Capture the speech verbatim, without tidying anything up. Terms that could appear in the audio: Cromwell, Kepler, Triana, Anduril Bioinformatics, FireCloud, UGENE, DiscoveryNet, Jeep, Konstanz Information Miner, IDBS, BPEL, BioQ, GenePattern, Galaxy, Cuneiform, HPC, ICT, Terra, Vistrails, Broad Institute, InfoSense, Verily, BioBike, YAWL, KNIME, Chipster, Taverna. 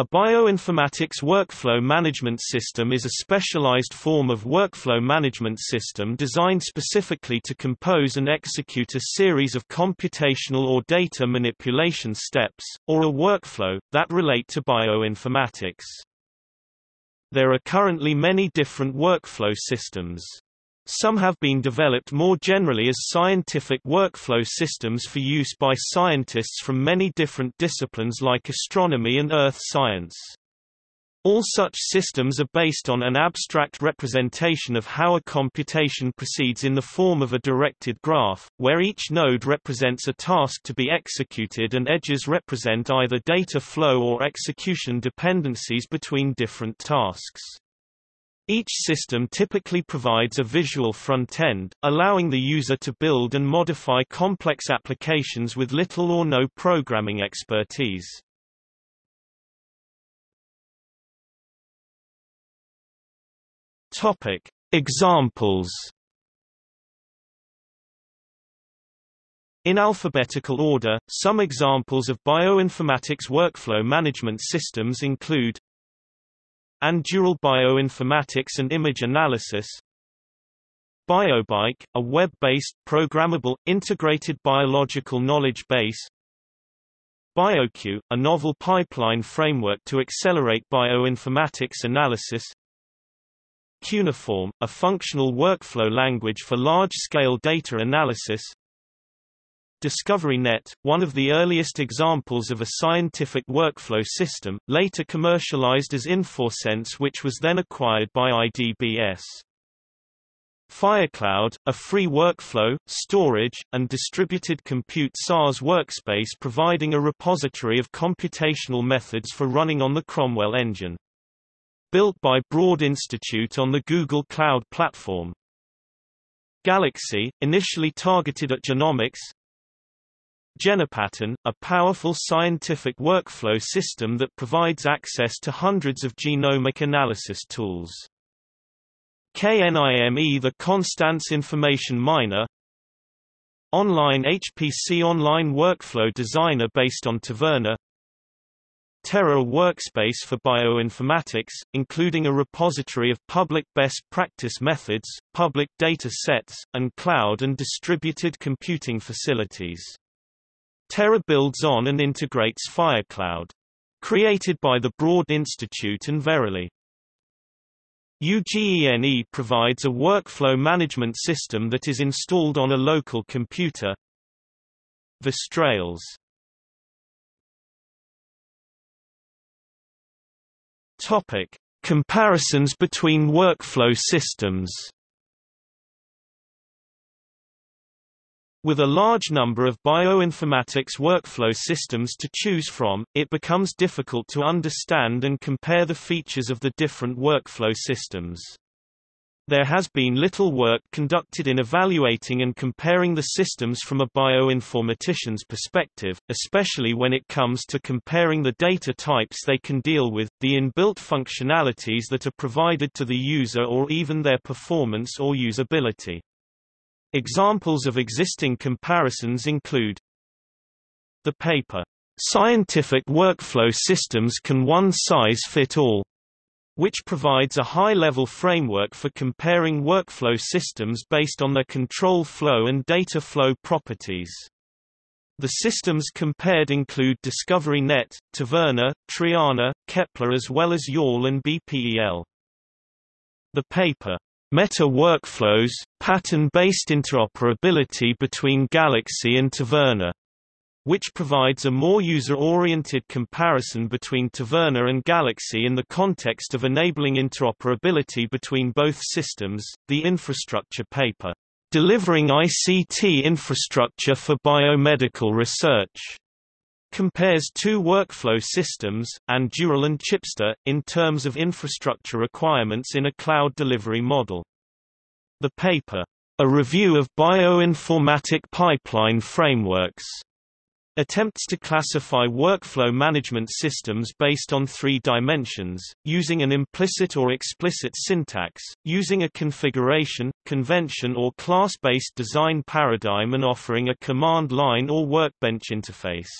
A bioinformatics workflow management system is a specialized form of workflow management system designed specifically to compose and execute a series of computational or data manipulation steps, or a workflow, that relate to bioinformatics. There are currently many different workflow systems. Some have been developed more generally as scientific workflow systems for use by scientists from many different disciplines like astronomy and earth science. All such systems are based on an abstract representation of how a computation proceeds in the form of a directed graph, where each node represents a task to be executed and edges represent either data flow or execution dependencies between different tasks. Each system typically provides a visual front-end, allowing the user to build and modify complex applications with little or no programming expertise. Topic: Examples. In alphabetical order, some examples of bioinformatics workflow management systems include Anduril Bioinformatics and Image Analysis, BioBike, a web-based, programmable, integrated biological knowledge base, BioQ, a novel pipeline framework to accelerate bioinformatics analysis, Cuneiform, a functional workflow language for large-scale data analysis, DiscoveryNet, one of the earliest examples of a scientific workflow system, later commercialized as InfoSense, which was then acquired by I D B S. FireCloud, a free workflow, storage, and distributed compute SaaS workspace providing a repository of computational methods for running on the Cromwell engine. Built by Broad Institute on the Google Cloud platform. Galaxy, initially targeted at genomics, GenePattern, a powerful scientific workflow system that provides access to hundreds of genomic analysis tools. KNIME, the Konstanz Information Miner. Online H P C Online Workflow Designer based on Taverna. Terra workspace for bioinformatics, including a repository of public best practice methods, public data sets, and cloud and distributed computing facilities. Terra builds on and integrates FireCloud. Created by the Broad Institute and Verily. UGENE provides a workflow management system that is installed on a local computer. Vistrails. Topic: Comparisons between workflow systems. With a large number of bioinformatics workflow systems to choose from, it becomes difficult to understand and compare the features of the different workflow systems. There has been little work conducted in evaluating and comparing the systems from a bioinformatician's perspective, especially when it comes to comparing the data types they can deal with, the inbuilt functionalities that are provided to the user, or even their performance or usability. Examples of existing comparisons include the paper, "Scientific Workflow Systems Can One Size Fit All", which provides a high-level framework for comparing workflow systems based on their control flow and data flow properties. The systems compared include DiscoveryNet, Taverna, Triana, Kepler, as well as YAWL and B P E L. The paper, Meta Workflows, Pattern-Based Interoperability Between Galaxy and Taverna, which provides a more user-oriented comparison between Taverna and Galaxy in the context of enabling interoperability between both systems. The infrastructure paper, Delivering I C T Infrastructure for Biomedical Research, compares two workflow systems, Anduril and Chipster, in terms of infrastructure requirements in a cloud delivery model. The paper, A Review of Bioinformatic Pipeline Frameworks, attempts to classify workflow management systems based on three dimensions, using an implicit or explicit syntax, using a configuration, convention or class-based design paradigm, and offering a command line or workbench interface.